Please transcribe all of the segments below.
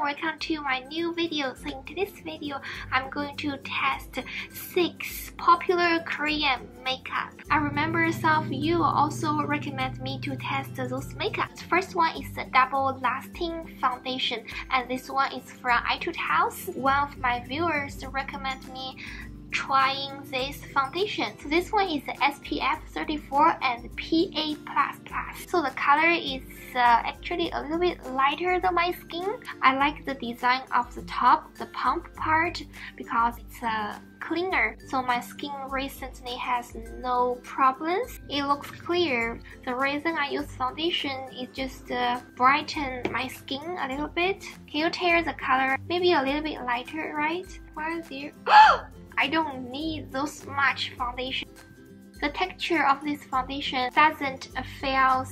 and welcome to my new video. So in today's video, I'm going to test 6 popular Korean makeup. I remember some of you also recommend me to test those makeup. The first one is the double lasting foundation, and this one is from Etude House. One of my viewers recommend me trying this foundation. So this one is SPF 34 and PA++. So the color is actually a little bit lighter than my skin. I like the design of the top, the pump part, because it's cleaner. So my skin recently has no problems. It looks clear. The reason I use foundation is just to brighten my skin a little bit. Can you tell the color? Maybe a little bit lighter, right? Where there? I don't need those much foundation. The texture of this foundation doesn't feel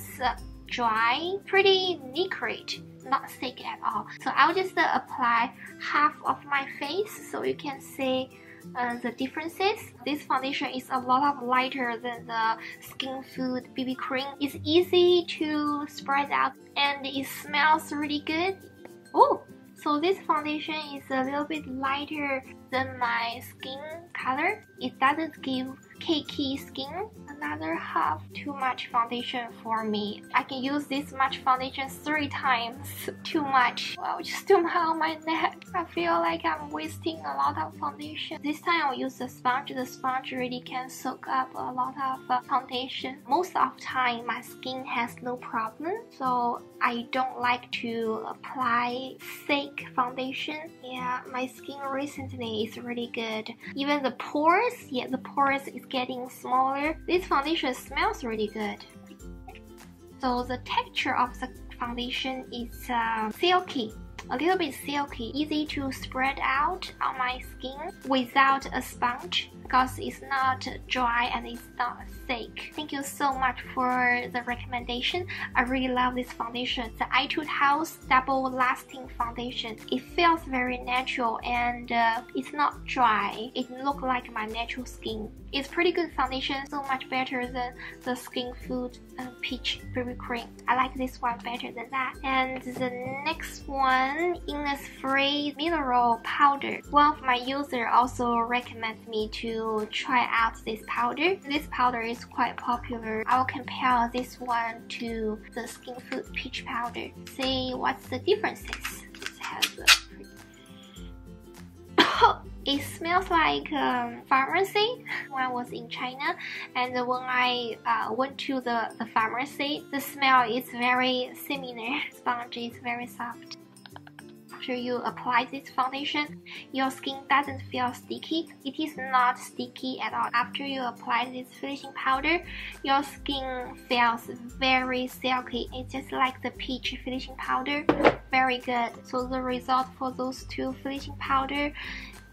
dry, pretty liquid, not thick at all. So I'll just apply half of my face so you can see the differences. This foundation is a lot of lighter than the Skin Food BB cream. It's easy to spread out and it smells really good. Oh! So this foundation is a little bit lighter than my skin color. It doesn't give cakey skin. Another half too much foundation for me. I can use this much foundation 3 times. Too much. Well, just too much on my neck. I feel like I'm wasting a lot of foundation. This time I'll use the sponge. The sponge really can soak up a lot of foundation. Most of the time my skin has no problem, so I don't like to apply thick foundation. Yeah, my skin recently is really good. Even the pores, yeah, the pores is getting smaller. This foundation smells really good. So the texture of the foundation is silky, a little bit silky, easy to spread out on my skin without a sponge, because it's not dry and it's not thick. Thank you so much for the recommendation. I really love this foundation, the Etude House double lasting foundation. It feels very natural and it's not dry. It looks like my natural skin. It's pretty good foundation, so much better than the Skin Food peach BB cream. I like this one better than that. And the next one, Innisfree mineral powder. One of my users also recommends me to try out this powder. This powder is quite popular. I will compare this one to the Skin Food peach powder. See what's the differences. This has it smells like pharmacy. When I was in China and when I went to the pharmacy, the smell is very similar. Sponge is very soft. After you apply this foundation, your skin doesn't feel sticky. It is not sticky at all. After you apply this finishing powder, your skin feels very silky. It's just like the peach finishing powder. Very good. So the result for those two finishing powder,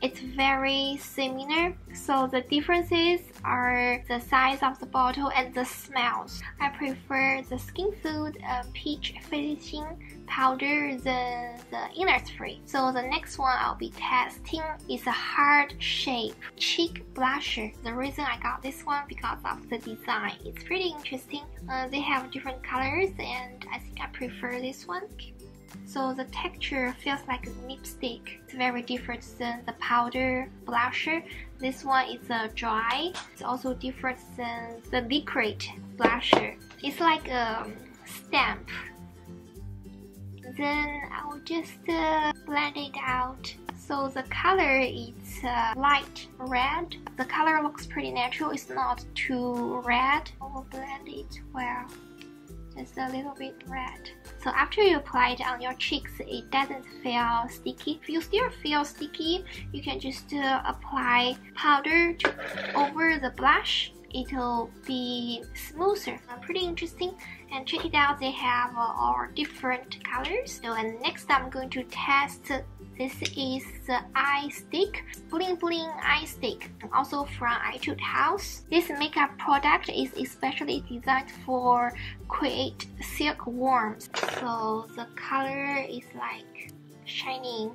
it's very similar. So the differences are the size of the bottle and the smells. I prefer the Skin Food peach finishing powder than the Innisfree. So the next one I'll be testing is a hard shape cheek blusher. The reason I got this one because of the design. It's pretty interesting. They have different colors and I think I prefer this one. So the texture feels like lipstick. It's very different than the powder blusher. This one is dry. It's also different than the liquid blusher. It's like a stamp. Then I'll just blend it out. So the color is light red. The color looks pretty natural. It's not too red. I will blend it well. Just a little bit red. So after you apply it on your cheeks, it doesn't feel sticky. If you still feel sticky, you can just apply powder over the blush. It'll be smoother. Pretty interesting. And check it out, they have all different colors. So and next I'm going to test, this is the eye stick, bling bling eye stick, also from Etude House. This makeup product is especially designed for create silkworms. So the color is like shiny.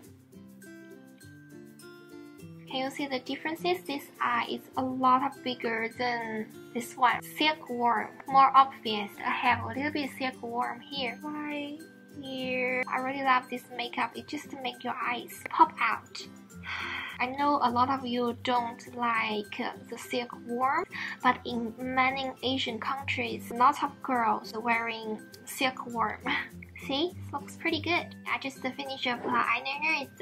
Can you see the differences? This eye is a lot bigger than this one. Silkworm, more obvious. I have a little bit silkworm here. Why here. I really love this makeup. It just makes your eyes pop out. I know a lot of you don't like the silkworm, but in many Asian countries, lots of girls are wearing silkworm. See, it looks pretty good. I just finished up eyeliner. It's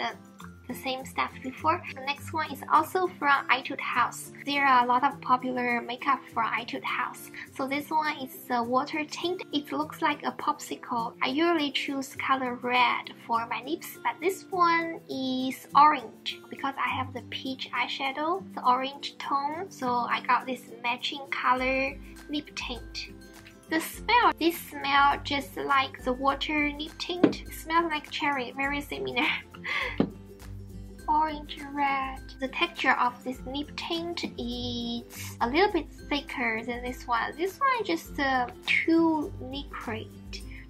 the same stuff before. The next one is also from Etude House. There are a lot of popular makeup from Etude House. So this one is the water tint. It looks like a popsicle. I usually choose color red for my lips, but this one is orange because I have the peach eyeshadow, the orange tone, so I got this matching color lip tint. The smell, this smell just like the water lip tint. It smells like cherry, very similar. Orange red. The texture of this lip tint is a little bit thicker than this one. This one is just too liquid,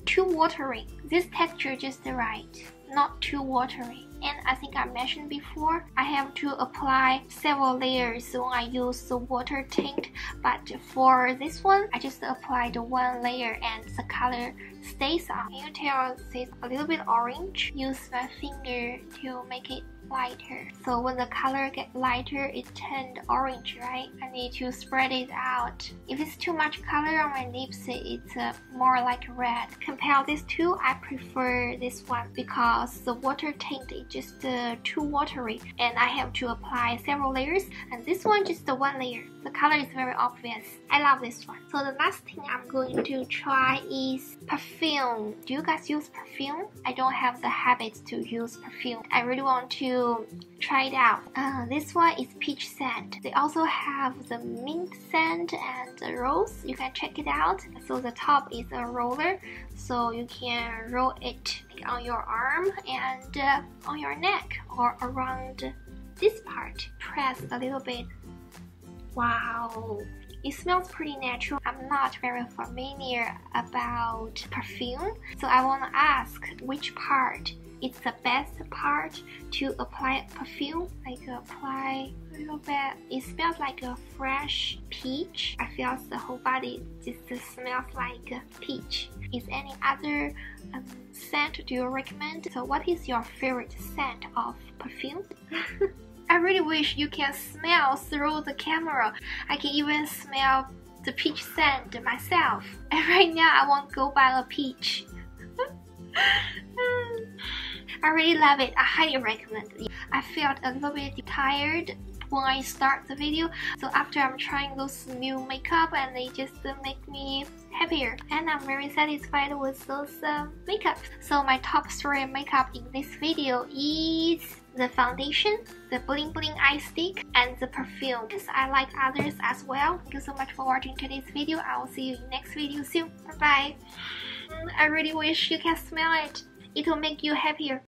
too watery. This texture just right, not too watery. And I think I mentioned before, I have to apply several layers when I use the water tint, but for this one, I just applied one layer and the color stays on. Can you tell it's a little bit orange? Use my finger to make it lighter. So when the color gets lighter, it turned orange, right? I need to spread it out. If it's too much color on my lips, it's more like red. Compare these two, I prefer this one because the water tint is just too watery and I have to apply several layers, and this one just one layer. The color is very obvious. I love this one. So the last thing I'm going to try is perfume. Do you guys use perfume? I don't have the habit to use perfume. I really want to try it out. This one is peach scent. They also have the mint scent and the rose. You can check it out. So the top is a roller, so you can roll it on your arm and on your neck or around this part. Press a little bit. Wow. It smells pretty natural. I'm not very familiar about perfume, so I want to ask which part it's the best part to apply perfume. Like apply a little bit. It smells like a fresh peach. I feel the whole body just smells like a peach. Is any other scent do you recommend? So what is your favorite scent of perfume? I really wish you can smell through the camera. I can even smell the peach scent myself. And right now I won't go buy a peach. I really love it. I highly recommend it. I felt a little bit tired when I start the video, so after I'm trying those new makeup and they just make me happier, and I'm very satisfied with those makeup. So my top 3 makeup in this video is the foundation, the bling bling eye stick, and the perfume. Because I like others as well. Thank you so much for watching today's video. I will see you in next video soon. Bye bye. I really wish you can smell it. It will make you happier.